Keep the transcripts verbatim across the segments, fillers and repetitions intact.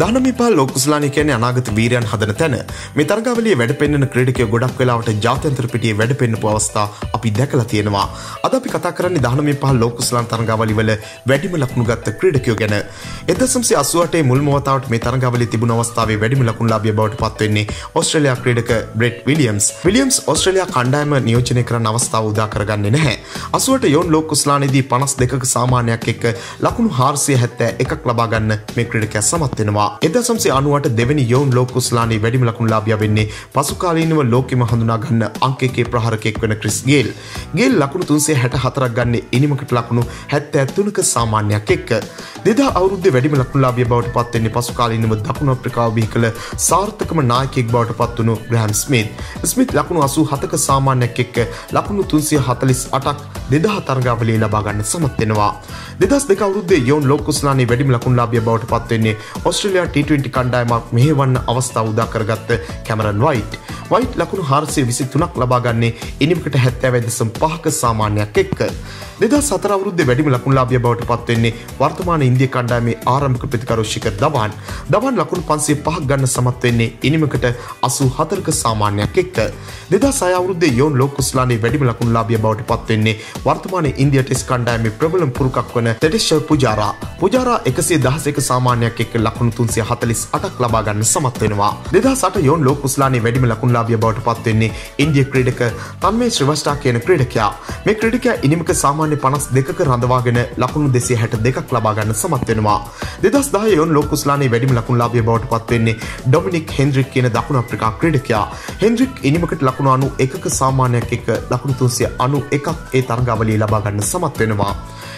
දානමිපා ලොකුසලානි කියන්නේ අනාගත වීරයන් හදන තැන. මේ තරගාවලියේ වැඩපෙන්නන ක්‍රීඩකයෝ ගොඩක් වෙලාවට ජාත්‍යන්තර පිටියේ වැඩපෙන්නපු අවස්ථා අපි දැකලා තියෙනවා. අද අපි කතා කරන්නේ දානමිපා ලොකුසලාන් තරගාවලිය වල වැඩිම ලකුණු ගත්ත ක්‍රීඩකයෝ ගැන. nineteen eighty-eight මුල්ම වතාවට මේ තරගාවලිය තිබුණ අවස්ථාවේ වැඩිම ලකුණුලාභියා බවට පත් වෙන්නේ ඕස්ට්‍රේලියා ක්‍රීඩක බ්‍රෙට් විලියම්ස්. විලියම්ස් ඕස්ට්‍රේලියා කණ්ඩායම නියෝජනය කරන අවස්ථාව උදා කරගන්නේ නැහැ. eighty-eight යෝන් ලොකුසලානිදී fifty-two ක සාමාන්‍යයක් එක්ක ලකුණු four seventy-one ක් ලබා ගන්න මේ ක්‍රීඩකයා සමත් වෙනවා. nineteen ninety-eight දෙවෙනි යෝන් ලොකුසලානි වැඩිම ලකුණුලාභියා වෙන්නේ පසුකාලීනව ලෝකෙම හඳුනා ගන්න අංක එකේ ප්‍රහාරකයෙක් වෙන ක්‍රිස් ගේල්. ගේල් ලකුණු three sixty-four ක් ගන්න ඉනිමකට ලකුණු seventy-three ක සාමාන්‍යයක් එක්ක. two thousand අවුරුද්දේ වැඩිම ලකුණුලාභියා බවට පත් වෙන්නේ පසුකාලීනව දකුණු අප්‍රිකාව බිහි කළ සාර්ථකම නායකයෙක් බවට පත් වුණු ග්‍රෑම් ස්මිත්. ස්මිත් ලකුණු eighty-seven ක සාමාන්‍යයක් එක්ක ලකුණු three forty-eight ක් two thousand තරගාවලියේ ලබා ගන්න සමත් වෙනවා. two thousand two අවුරුද්දේ යෝන් ලොකුසලානි වැඩිම ලකුණුලාභියා බවට පත් වෙන්නේ Australia T twenty කණ්ඩායමක් මෙහෙවන්න අවස්ථාව උදා කරගත්ත Cameron White. White ලකුණු four twenty-three ක් ලබා ගන්නේ ඉනිමකට seventy-five point five ක සාමාන්‍යයක් එක්ක. two thousand four අවුරුද්දේ වැඩිම ලකුණුලාභියා බවට පත් වෙන්නේ වර්තමාන ඉන්දිය කණ්ඩායමේ ආරම්භක ප්‍රතිකරු ශිකර් දවාන්. දවාන් ලකුණු five oh five ක් ගන්න සමත් වෙන්නේ ඉනිමකට eighty-four ක සාමාන්‍යයක් එක්ක. two thousand six අවුරුද්දේ යෝන් ලොකුසලානි වැඩිම ලකුණුලාභියා බවට පත් වෙන්නේ වර්තමාන ඉන්දිය ටෙස්ට් කණ්ඩායමේ ප්‍රබලම පුරුකක් වන Tetisha Pujara. Pujara one eleven ක සාමාන්‍යයක් එක්ක ලකුණු three forty-eight ක් ලබා ගන්න සමත් වෙනවා. two thousand eight යෝන් ලොකුසලානි වැඩිම ලකුණුලාභියා බවට පත් වෙන්නේ ඉන්දිය ක්‍රීඩක තන්මේ ශ්‍රීවස්ථා කියන ක්‍රීඩකයා. මේ ක්‍රීඩකයා ඉනිමක සාමාන්‍ය fifty-two ක රඳවාගෙන ලකුණු two hundred sixty-two ක් ලබා ගන්න සමත් වෙනවා. two thousand ten යෝන් ලොකුසලානි වැඩිම ලකුණුලාභියා බවට පත් වෙන්නේ ඩොමිනික් හෙන්ඩ්‍රික් කියන දකුණු අප්‍රිකා ක්‍රීඩකයා. හෙන්ඩ්‍රික් ඉනිමකට ලකුණු ninety-one ක සාමාන්‍යයක් එක්ක ලකුණු three ninety-one ක් ඒ තරගාවලියේ ලබා ගන්න සමත් වෙනවා.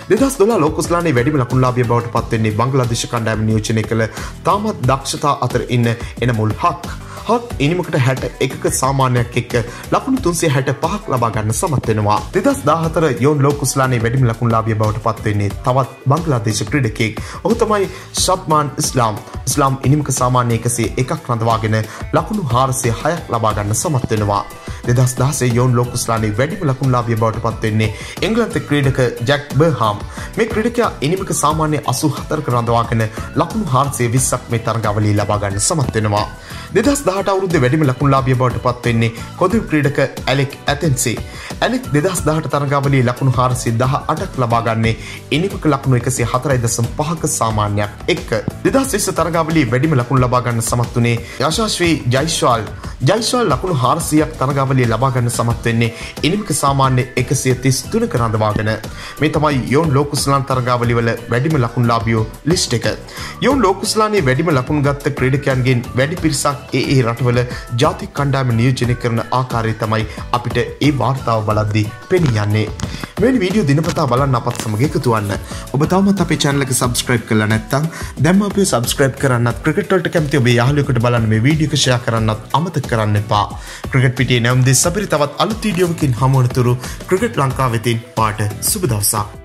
two thousand twelve ලොකුසලානි වැඩිම ලකුණුලාභියා බවට පත් වෙන්නේ බංග්ලාදේශ කණ්ඩායම නියෝජනය කළ තාමත් දක්ෂතා අතර ඉන්න එනමුල් හක්. හක් ඉනිමකට sixty-one ක සාමාන්‍යයක් එක්ක ලකුණු three sixty-five ක් ලබා ගන්න සමත් වෙනවා. two thousand fourteen යෝන් ලොකුසලානි වැඩිම ලකුණුලාභියා බවට පත් වෙන්නේ තවත් බංග්ලාදේශ ක්‍රීඩකයෙක්. ඔහු තමයි ශබ්මාන් ඉස්ලාම්. ඉස්ලාම් ඉනිමක සාමාන්‍ය one oh one ක් රඳවාගෙන ලකුණු four oh six ක් ලබා ගන්න සමත් වෙනවා. two thousand sixteen යෝන් ලොකුසලානි වැඩිම ලකුණුලාභියා බවට පත් වෙන්නේ එංගලන්ත ක්‍රීඩක ජැක් බර්හම්. මේ ක්‍රීඩකයා ඉනිමක සාමාන්‍ය eighty-four ක රඳවාගෙන ලකුණු four twenty ක් මේ තරගාවලියේ ලබා ගන්න සමත් වෙනවා. two thousand eighteen අවුරුද්දේ වැඩිම ලකුණුලාභියා බවට පත් වෙන්නේ කොදු ක්‍රීඩක ඇලෙක් ඇතෙන්සේ. ඇලෙක් two thousand eighteen තරගාවලියේ ලකුණු four eighteen ක් ලබා ගන්නේ ඉනිමක ලකුණු one oh four point five ක සාමාන්‍යයක් එක්ක. two thousand twenty තරගාවලියේ වැඩිම ලකුණු ලබා ගන්න සමත් වුණේ යශස්වී ජයිස්වාල්. ජයිස්වාල් ලකුණු four hundred ක් තරගාවලියේ ලබා ගන්න සමත් වෙන්නේ ඉනිමක සාමාන්‍ය one thirty-three ක රඳවාගෙන. මේ තමයි යෝන් ලොකුසලාන් තරගාවලිය වල වැඩිම ලකුණුලාභියෝ ලිස්ට් එක. යෝන් ලොකුසලානේ වැඩිම ලකුණු ගත්ත ක්‍රීඩකයන්ගෙන් වැඩි පිරිසක් ඒ රටවල ජාතික කණ්ඩායම නියෝජනය කරන ආකාරය තමයි අපිට ඒ වාර්තාව බලද්දී පෙනී යන්නේ. මේ වීඩියෝ දිනපතා බලන්න අපත් සමග එකතු වෙන්න. ඔබ තාමත් අපේ channel එක subscribe කරලා නැත්නම් දැන්ම අපිව subscribe කරන්නත් ක්‍රිකට් වලට කැමති ඔබේ යාළුවෙකුට බලන්න මේ වීඩියෝ එක share කරන්නත් අමතක කරන්න එපා. ක්‍රිකට් පිටියේ නැවම් දිස් අපිට තවත් අලුත් වීඩියෝකින් හමු වෙනතුරු ක්‍රිකට් ලංකාව වෙතින් පාට සුබ දවසක්.